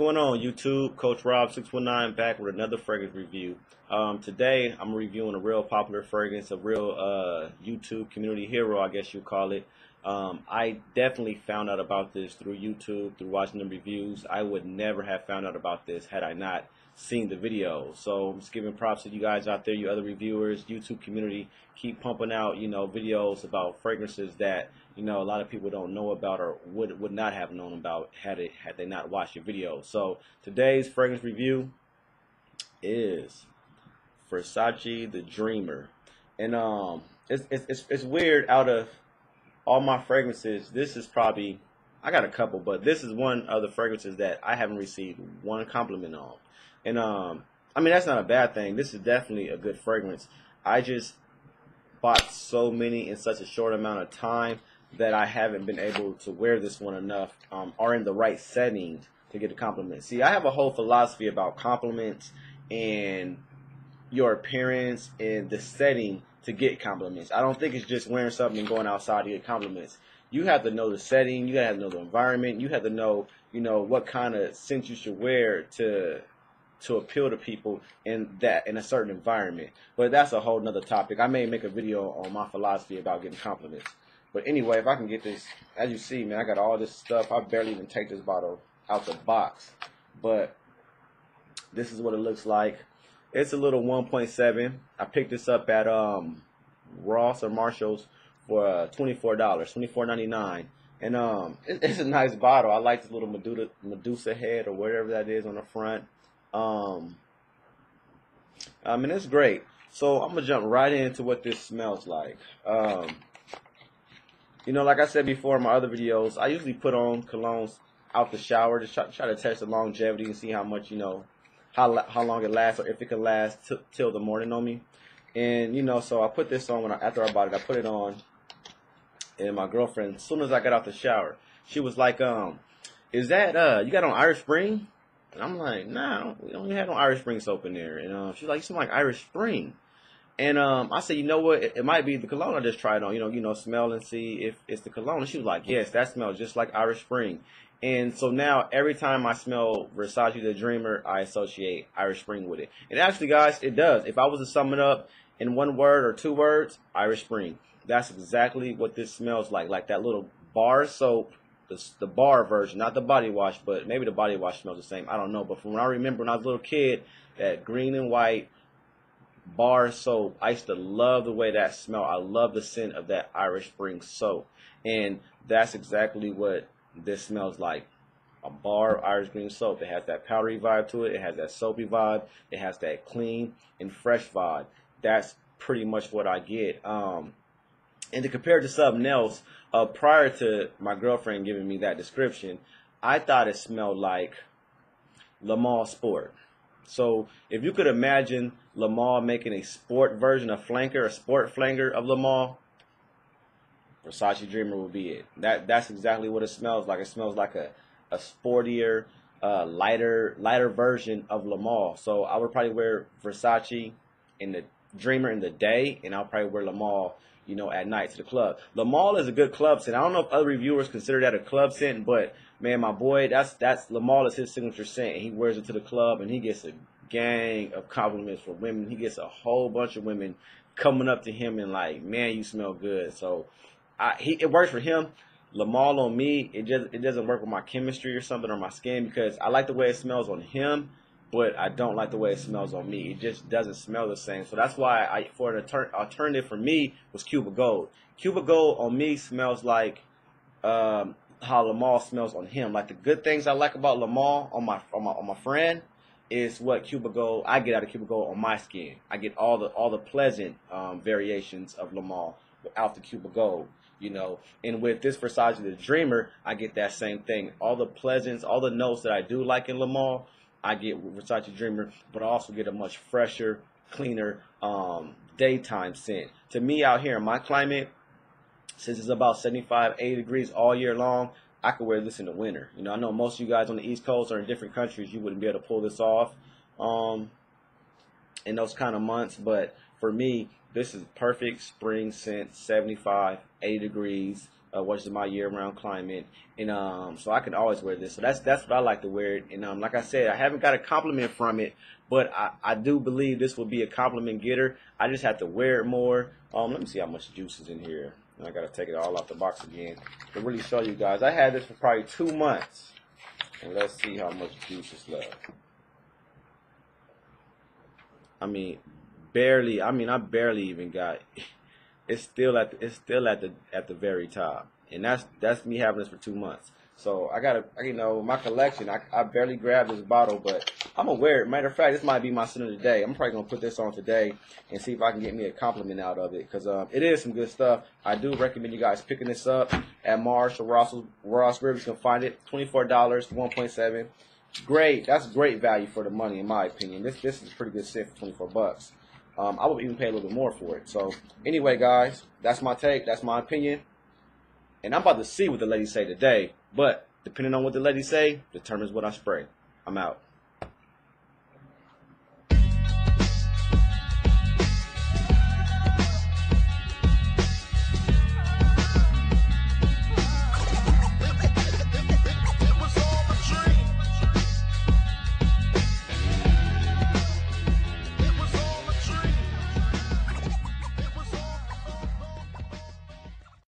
going on, YouTube? Coach Rob 619 back with another fragrance review. Today I'm reviewing a real popular fragrance, a real YouTube community hero, I guess you call it. I definitely found out about this through YouTube, through watching the reviews. I would never have found out about this had I not seen the video. So I'm just giving props to you guys out there, you other reviewers, YouTube community. Keep pumping out, you know, videos about fragrances that, you know, a lot of people don't know about or would not have known about had they not watched your video. So today's fragrance review is Versace the Dreamer, and it's weird. Out of all my fragrances, this is probably, I got a couple, but this is one of the fragrances that I haven't received one compliment on. And I mean, that's not a bad thing. This is definitely a good fragrance. I just bought so many in such a short amount of time that I haven't been able to wear this one enough or in the right setting to get a compliment. See, I have a whole philosophy about compliments and your appearance and the setting to get compliments. I don't think it's just wearing something and going outside to get compliments. You have to know the setting, you have to know the environment, you have to know, you know, what kind of scent you should wear to appeal to people in a certain environment. But that's a whole nother topic. I may make a video on my philosophy about getting compliments. But anyway, if I can get this, as you see, man, I got all this stuff. I barely even take this bottle out the box. But this is what it looks like. It's a little 1.7. I picked this up at Ross or Marshall's for $24.99, and it's a nice bottle. I like this little Medusa head or whatever that is on the front. I mean, it's great. So I'm gonna jump right into what this smells like. You know, like I said before in my other videos, I usually put on colognes out the shower to try to test the longevity and see how much, you know, how long it lasts, or if it can last till the morning on me. And you know, so I put this on after I bought it. I put it on, and my girlfriend, as soon as I got out the shower, she was like, is that you got on Irish Spring?" And I'm like, "Nah, we don't have no Irish Spring soap in there." And she's like, "You smell like Irish Spring." And I said, "You know what? It might be the cologne I just tried on. You know, smell and see if it's the cologne." And she was like, "Yes, that smells just like Irish Spring." And so now every time I smell Versace the Dreamer, I associate Irish Spring with it. And actually, guys, it does. If I was to sum it up in one word or two words, Irish Spring. That's exactly what this smells like that little bar soap, the bar version, not the body wash, but maybe the body wash smells the same. I don't know. But from what I remember when I was a little kid, that green and white bar soap, I used to love the way that smelled. I love the scent of that Irish Spring soap. And that's exactly what this smells like, a bar of Irish Spring soap. It has that powdery vibe to it. It has that soapy vibe. It has that clean and fresh vibe. That's pretty much what I get. And to compare to something else, prior to my girlfriend giving me that description, I thought it smelled like L'Homme Sport. So if you could imagine Lamar making a sport version, a sport flanker of Lamar, Versace Dreamer would be it. That's exactly what it smells like. It smells like a sportier, lighter version of Lamar. So I would probably wear Versace in the Dreamer in the day, and I'll probably wear Lamar, you know, at night to the club. Lamar is a good club scent. I don't know if other reviewers consider that a club scent, but man, my boy, that's Lamar is his signature scent. He wears it to the club, and he gets a gang of compliments from women. He gets a whole bunch of women coming up to him and like, "Man, you smell good." So it works for him. Lamar on me, it doesn't work with my chemistry or something, or my skin, because I like the way it smells on him, but I don't like the way it smells on me. It just doesn't smell the same. So that's why for an alternative for me was Cuba Gold. Cuba Gold on me smells like how Lamar smells on him. Like the good things I like about Lamar on my friend is what Cuba Gold, I get out of Cuba Gold on my skin. I get all the pleasant variations of Lamar without the Cuba Gold, you know. And with this Versace the Dreamer, I get that same thing. All the pleasants, all the notes that I do like in Lamar, I get with Versace Dreamer, but I also get a much fresher, cleaner daytime scent. To me, out here in my climate, since it's about 75, 80 degrees all year long, I could wear this in the winter. You know, I know most of you guys on the East Coast or in different countries, you wouldn't be able to pull this off in those kind of months. But for me, this is perfect spring scent, 75, 80 degrees, which is my year-round climate, and so I can always wear this. So that's what I like to wear it. And like I said, I haven't got a compliment from it, but I do believe this will be a compliment getter. I just have to wear it more. Let me see how much juice is in here. And I gotta take it all off the box again to really show you guys. I had this for probably 2 months, and let's see how much juice is left. I mean, barely. I mean, I barely even got. It's still at the, it's still at the very top, and that's me having this for 2 months. So I gotta, you know, my collection. I barely grabbed this bottle, but I'm gonna wear it. Matter of fact, this might be my scent of the day. I'm probably gonna put this on today and see if I can get me a compliment out of it, because it is some good stuff. I do recommend you guys picking this up at Marshall, Ross, Rivers. You can find it $24, 1.7. Great, that's great value for the money in my opinion. This is a pretty good scent for 24 bucks. I would even pay a little bit more for it. So anyway, guys, that's my take. That's my opinion. And I'm about to see what the ladies say today. But depending on what the ladies say determines what I spray. I'm out.